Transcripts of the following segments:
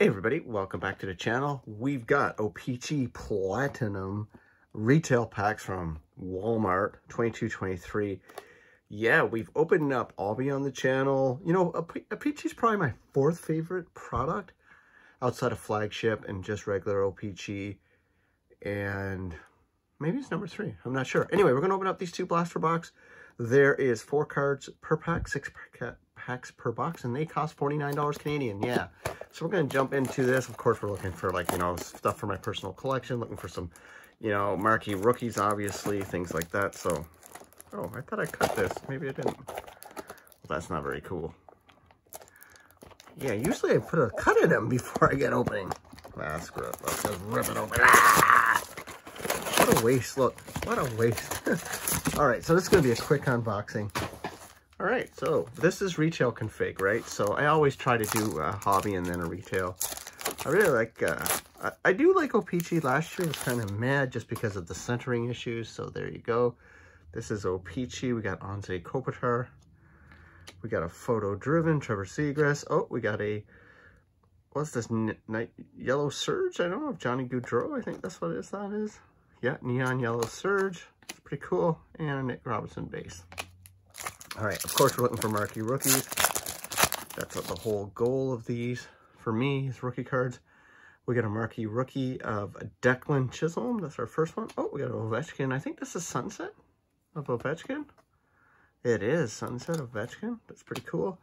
Hey everybody, welcome back to the channel. We've got OPC Platinum retail packs from Walmart, 22-23. Yeah, we've opened up Obby on the channel. You know, OPC is probably my fourth favorite product outside of flagship and just regular OPC. And maybe it's number three, I'm not sure. Anyway, we're gonna open up these two blaster box. There is 4 cards per pack, 6 packs per box, and they cost $49 Canadian. Yeah, so we're going to jump into this. Of course, we're looking for, like, you know, stuff for my personal collection, looking for some, you know, marquee rookies, obviously, things like that. So, oh, I thought I cut this, maybe I didn't. Well, that's not very cool. Yeah, usually I put a cut in them before I get opening. Ah, screw it, let's just rip it open. Ah! What a waste, look, what a waste. All right, so this is going to be a quick unboxing. All right, so this is retail config, right? So I always try to do a hobby and then a retail. I really like, I do like O-Pee-Chee. Last year was kind of mad just because of the centering issues, so there you go. This is O-Pee-Chee. We got Anze Kopitar. We got a photo-driven Trevor Seagrass. Oh, we got a, what's this, yellow surge? I don't know, if Johnny Goudreau, I think that's what it is, that is. Yeah, neon yellow surge. It's pretty cool. And a Nick Robinson base. All right, of course, we're looking for marquee rookies. That's what the whole goal of these, for me, is rookie cards. We got a marquee rookie of Declan Chisholm. That's our first one. Oh, we got Ovechkin. I think this is Sunset of Ovechkin. It is Sunset of Ovechkin. That's pretty cool.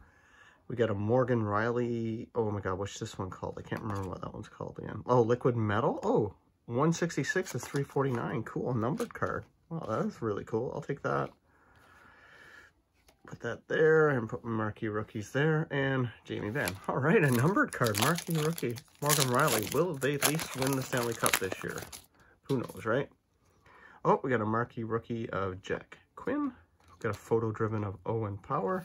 We got a Morgan Riley. Oh, my God, what's this one called? I can't remember what that one's called again. Oh, Liquid Metal. Oh, 166 is 349. Cool, numbered card. Wow, that is really cool. I'll take that. Put that there and put marquee rookies there and Jamie Benn. All right, a numbered card, marquee rookie, Morgan Riley. Will they at least win the Stanley Cup this year? Who knows, right? Oh, we got a marquee rookie of Jack Quinn. We got a photo driven of Owen Power.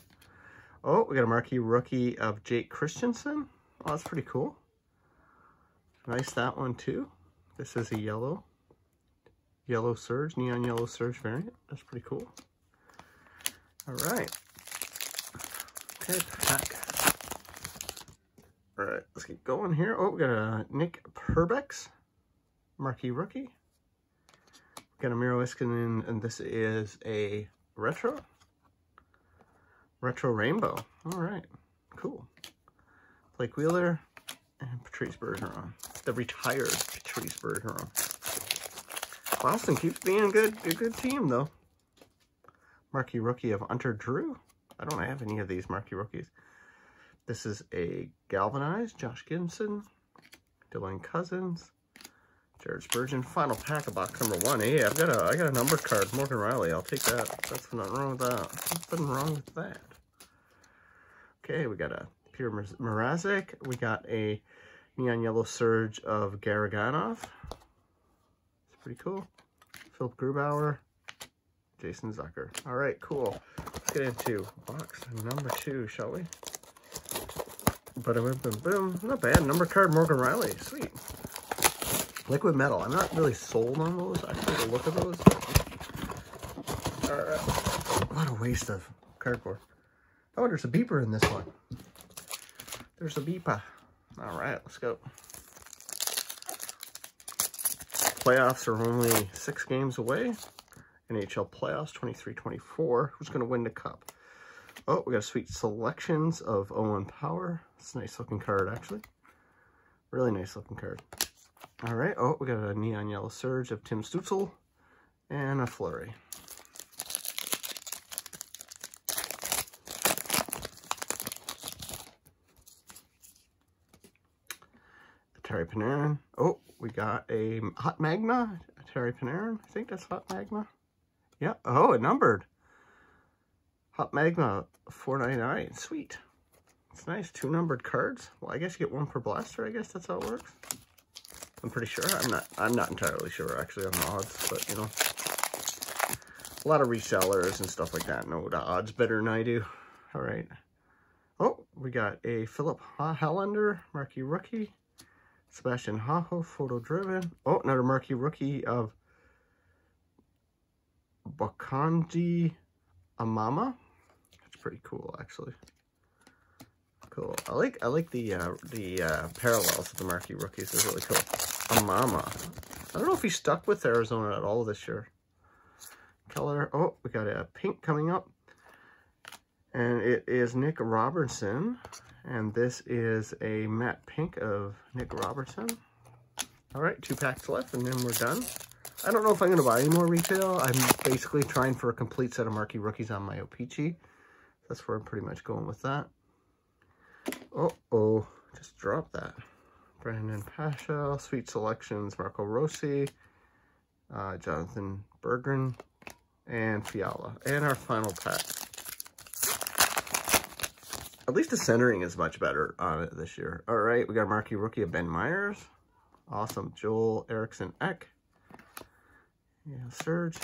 Oh, we got a marquee rookie of Jake Christensen. Oh, that's pretty cool. Nice, that one too. This is a yellow surge, neon yellow surge variant. That's pretty cool. All right. Good pack. All right, let's get going here. Oh, we got a Nick Purbex, marquee rookie. We got a Miro Iskinen, and this is a retro rainbow. All right, cool. Blake Wheeler and Patrice Bergeron, the retired Patrice Bergeron. Boston keeps being a good team though. Marquee rookie of Hunter Drew. I don't have any of these marquee rookies. This is a galvanized Josh Gibson, Dylan Cousins, Jared Spurgeon. Final pack of box number 1. Hey, I got a numbered card, Morgan Riley. I'll take that. That's nothing wrong with that. Nothing wrong with that. Okay, we got a Peter Mrazek. We got a neon yellow surge of Garaganov. It's pretty cool. Philip Grubauer. Jason Zucker. All right, cool. Let's get into box number 2, shall we? Boom, boom, boom. Not bad. Number card, Morgan Riley. Sweet. Liquid Metal. I'm not really sold on those. I like the look of those. All right. What a waste of cardboard. Oh, there's a beeper in this one. There's a beeper. All right, let's go. Playoffs are only 6 games away. NHL playoffs 23-24. Who's going to win the cup? Oh, we got sweet selections of Owen Power. It's a nice looking card, actually. Really nice looking card. All right. Oh, we got a neon yellow surge of Tim Stutzel and a Fleury. Terry Panarin. Oh, we got a Hot Magma. A Terry Panarin. I think that's Hot Magma. Yeah, oh, it numbered. Hot Magma, 499, sweet. It's nice, 2 numbered cards. Well, I guess you get 1 per blaster, I guess that's how it works. I'm pretty sure, I'm not entirely sure actually on the odds, but you know. A lot of resellers and stuff like that know the odds better than I do. All right. Oh, we got a Philip Ha Hallander, marquee rookie. Sebastian Haho, photo driven. Oh, another marquee rookie of Bakandi Amama. That's pretty cool, actually. cool. I like the parallels of the marquee rookies. They're really cool. Amama. I don't know if he stuck with Arizona at all this year. Color. Oh, we got a pink coming up. And it is Nick Robertson. And this is a matte pink of Nick Robertson. All right, 2 packs left, and then we're done. I don't know if I'm going to buy any more retail. I'm basically trying for a complete set of marquee rookies on my O-Pee-Chee. That's where I'm pretty much going with that. Uh-oh, just dropped that. Brandon Pasha, Sweet Selections, Marco Rossi, Jonathan Berggren, and Fiala. And our final pack. At least the centering is much better on it this year. All right, we got a marquee rookie of Ben Myers. Awesome. Joel Erickson Eck. Yeah, Serge.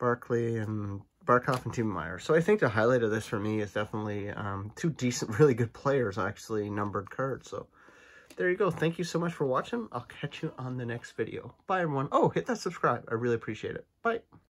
Barkley and Barkov and Tim Meyer. So I think the highlight of this for me is definitely two decent, really good players, actually, numbered cards. So there you go. Thank you so much for watching. I'll catch you on the next video. Bye, everyone. Oh, hit that subscribe. I really appreciate it. Bye.